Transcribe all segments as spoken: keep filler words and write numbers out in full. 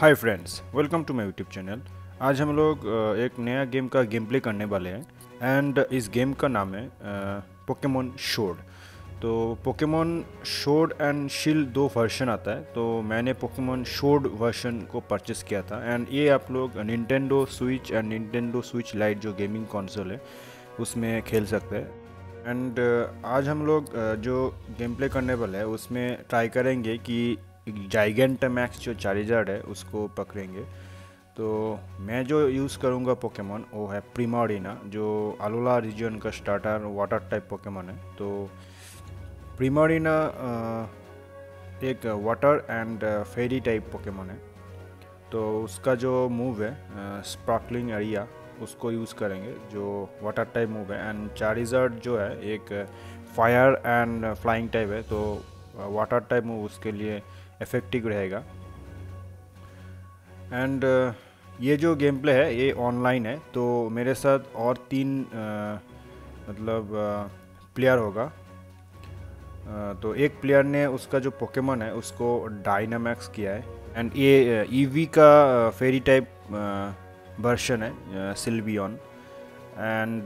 Hi friends, welcome to my YouTube channel. आज हम लोग एक नया गेम का गेम प्ले करने वाले हैं एंड इस गेम का नाम है पोकेमॉन शोर्ड। तो पोकेमॉन शोर्ड एंड शील्ड दो वर्जन आता है, तो मैंने पोकेमॉन शोर्ड वर्जन को परचेस किया था एंड ये आप लोग Nintendo Switch and Nintendo Switch Lite जो गेमिंग कंसोल है उसमें खेल सकते हैं। एंड आज हम लोग जो गेम प्ले करने वाले हैं उसमें ट्राई करेंगे कि गिगेंटामैक्स जो चारिजार्ड है उसको पकड़ेंगे। तो मैं जो यूज़ करूँगा पोकेमॉन वो है प्रिमारिना, जो अलोला रीजन का स्टार्टर वाटर टाइप पोकेमॉन है। तो प्रिमारिना एक water and fairy type Pokemon है, तो उसका जो मूव है स्पार्कलिंग एरिया उसको यूज़ करेंगे जो वाटर टाइप मूव है। एंड चारिजार्ड जो है एक फायर एंड फ्लाइंग टाइप है, तो वाटर टाइप मूव उसके लिए इफेक्टिव रहेगा। एंड uh, ये जो गेम प्ले है ये ऑनलाइन है, तो मेरे साथ और तीन uh, मतलब uh, प्लेयर होगा। uh, तो एक प्लेयर ने उसका जो पोकेमॉन है उसको डायनामैक्स किया है एंड ये ईवी uh, का फेरी टाइप वर्जन है सिल्वियन। एंड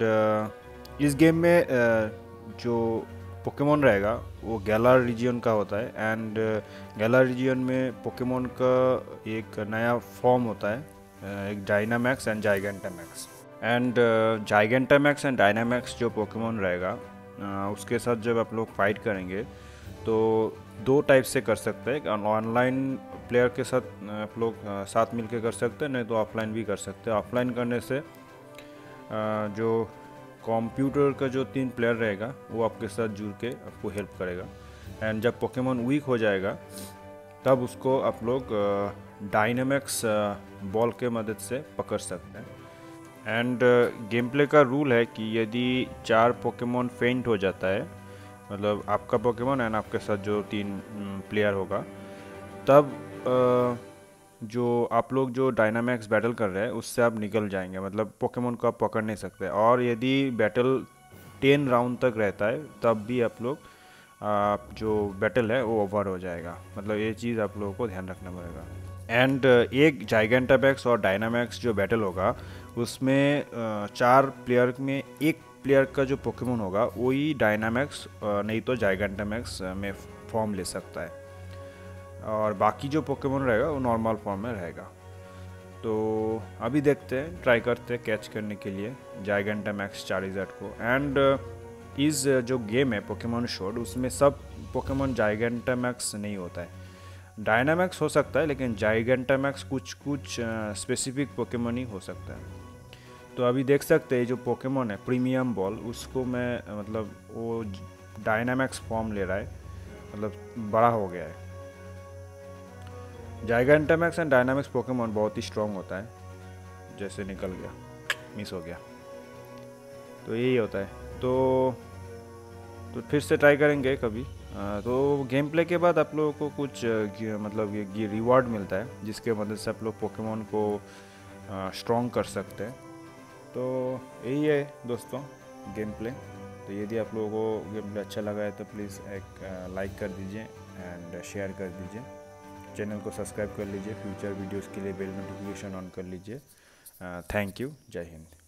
इस गेम में uh, जो पोकेमॉन रहेगा वो गैलार रीजन का होता है एंड गैलार रीजन में पोकेमॉन का एक नया फॉर्म होता है, एक Dynamax and Gigantamax. And Gigantamax and Dynamax जो पोकेमॉन रहेगा उसके साथ जब आप लोग फाइट करेंगे तो दो टाइप से कर सकते हैं। ऑनलाइन प्लेयर के साथ आप लोग साथ मिलकर कर सकते हैं, नहीं तो ऑफलाइन भी कर सकते हैं। ऑफलाइन करने से जो कंप्यूटर का जो तीन प्लेयर रहेगा वो आपके साथ जुड़ के आपको हेल्प करेगा। एंड जब पोकेमॉन वीक हो जाएगा तब उसको आप लोग डायनामैक्स बॉल के मदद से पकड़ सकते हैं। एंड गेम प्ले का रूल है कि यदि चार पोकेमॉन फेंट हो जाता है, मतलब आपका पोकेमॉन एंड आपके साथ जो तीन प्लेयर होगा, तब आ, जो आप लोग जो डायनामैक्स बैटल कर रहे हैं उससे आप निकल जाएंगे, मतलब पोकेमॉन को आप पकड़ नहीं सकते। और यदि बैटल टेन राउंड तक रहता है तब भी आप लोग आप जो बैटल है वो ओवर हो जाएगा, मतलब ये चीज़ आप लोगों को ध्यान रखना पड़ेगा। एंड एक गिगेंटामैक्स और डायनामैक्स जो बैटल होगा उसमें चार प्लेयर में एक प्लेयर का जो पोकेमॉन होगा वही डायनामैक्स नहीं तो गिगेंटामैक्स में फॉर्म ले सकता है और बाकी जो पोकेमॉन रहेगा वो नॉर्मल फॉर्म में रहेगा। तो अभी देखते हैं, ट्राई करते हैं कैच करने के लिए गिगेंटामैक्स चारिजार्ड को। एंड इस जो गेम है पोकेमॉन शोर्ड उसमें सब पोकेमॉन गिगेंटामैक्स नहीं होता है, डायनामैक्स हो सकता है लेकिन गिगेंटामैक्स कुछ कुछ स्पेसिफिक पोकेमॉन ही हो सकता है। तो अभी देख सकते हैं जो पोकेमॉन है प्रीमियम बॉल उसको मैं मतलब वो डायनामैक्स फॉर्म ले रहा है, मतलब बड़ा हो गया है। गिगेंटामैक्स एंड डायनामैक्स पोकेमॉन बहुत ही स्ट्रॉन्ग होता है, जैसे निकल गया, मिस हो गया, तो यही होता है। तो तो फिर से ट्राई करेंगे कभी। आ, तो गेम प्ले के बाद आप लोगों को कुछ मतलब ये, ये रिवॉर्ड मिलता है जिसके मदद से आप लोग पोकेमॉन को स्ट्रॉन्ग कर सकते हैं। तो यही है दोस्तों गेम प्ले। तो यदि आप लोगों को गेम प्ले अच्छा लगा है तो प्लीज़ एक लाइक कर दीजिए एंड शेयर कर दीजिए, चैनल को सब्सक्राइब कर लीजिए, फ्यूचर वीडियोस के लिए बेल नोटिफिकेशन ऑन कर लीजिए। थैंक यू, जय हिंद।